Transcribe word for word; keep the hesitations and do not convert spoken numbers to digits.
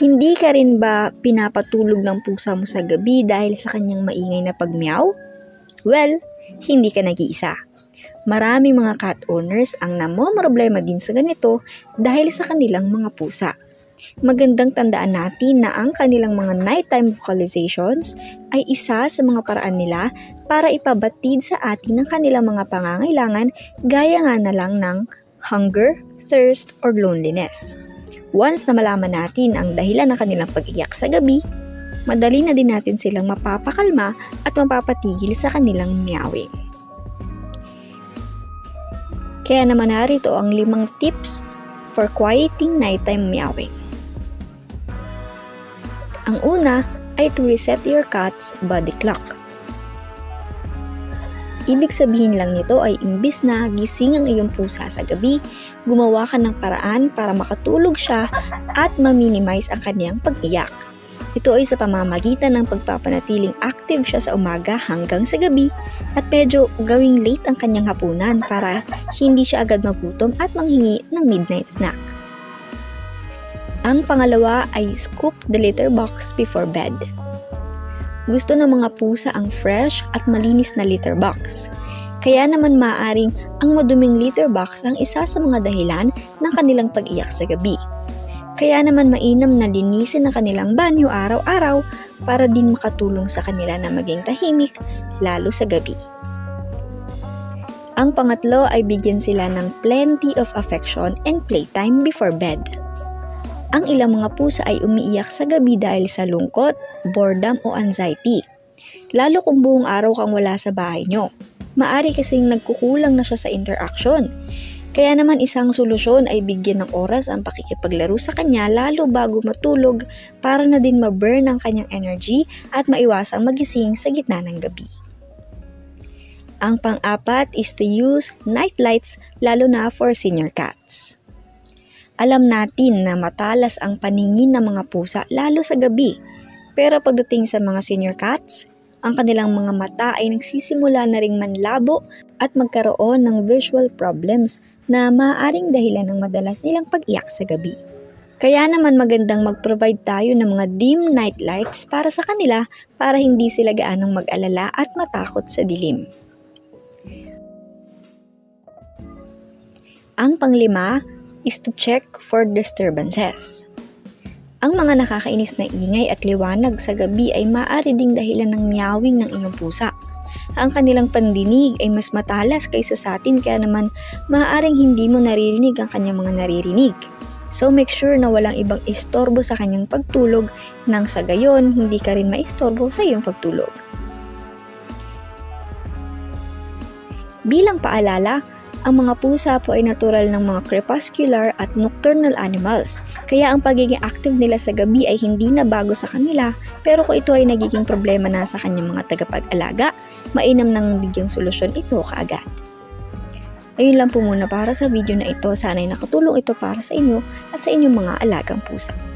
Hindi ka rin ba pinapatulog ng pusa mo sa gabi dahil sa kanyang maingay na pagmeow? Well, hindi ka nag-iisa. Maraming mga cat owners ang namomroblema din sa ganito dahil sa kanilang mga pusa. Magandang tandaan natin na ang kanilang mga nighttime vocalizations ay isa sa mga paraan nila para ipabatid sa atin ang kanilang mga pangangailangan gaya nga na lang ng hunger, thirst, or loneliness. Once na malaman natin ang dahilan ng kanilang pag-iyak sa gabi, madali na din natin silang mapapakalma at mapapatigil sa kanilang meowing. Kaya naman narito ang limang tips for quieting nighttime meowing. Ang una ay to reset your cat's body clock. Ibig sabihin lang nito ay imbis na gising ang iyong pusa sa gabi, gumawa ka ng paraan para makatulog siya at ma-minimize ang kanyang pag-iyak. Ito ay sa pamamagitan ng pagpapanatiling active siya sa umaga hanggang sa gabi at medyo gawing late ang kanyang hapunan para hindi siya agad magutom at manghingi ng midnight snack. Ang pangalawa ay scoop the litter box before bed. Gusto ng mga pusa ang fresh at malinis na litter box. Kaya naman maaaring ang maduming litter box ang isa sa mga dahilan ng kanilang pag-iyak sa gabi. Kaya naman mainam na linisin ang kanilang banyo araw-araw para din makatulong sa kanila na maging tahimik lalo sa gabi. Ang pangatlo ay bigyan sila ng plenty of affection and playtime before bed. Ang ilang mga pusa ay umiiyak sa gabi dahil sa lungkot, boredom o anxiety. Lalo kung buong araw kang wala sa bahay nyo. Maari kasing nagkukulang na siya sa interaction. Kaya naman isang solusyon ay bigyan ng oras ang pakikipaglaro sa kanya lalo bago matulog para na din ma-burn ang kanyang energy at maiwasang magising sa gitna ng gabi. Ang pang-apat is to use night lights lalo na for senior cats. Alam natin na matalas ang paningin ng mga pusa lalo sa gabi. Pero pagdating sa mga senior cats, ang kanilang mga mata ay nagsisimula na ring manlabo at magkaroon ng visual problems na maaaring dahilan ng madalas nilang pag-iyak sa gabi. Kaya naman magandang mag-provide tayo ng mga dim night lights para sa kanila para hindi sila gaanong mag-alala at matakot sa dilim. Ang panglima is to check for disturbances. Ang mga nakakainis na ingay at liwanag sa gabi ay maaari ding dahilan ng meowing ng iyong pusa. Ang kanilang pandinig ay mas matalas kaysa sa atin kaya naman maaaring hindi mo naririnig ang kanyang mga naririnig. So make sure na walang ibang istorbo sa kanyang pagtulog nang sa gayon hindi ka rin maistorbo sa iyong pagtulog. Bilang paalala, ang mga pusa po ay natural ng mga crepuscular at nocturnal animals, kaya ang pagiging active nila sa gabi ay hindi na bago sa kanila, pero kung ito ay nagiging problema na sa kanyang mga tagapag-alaga, mainam nang bigyang solusyon ito kaagad. Ayun lang po muna para sa video na ito, sana'y nakatulong ito para sa inyo at sa inyong mga alagang pusa.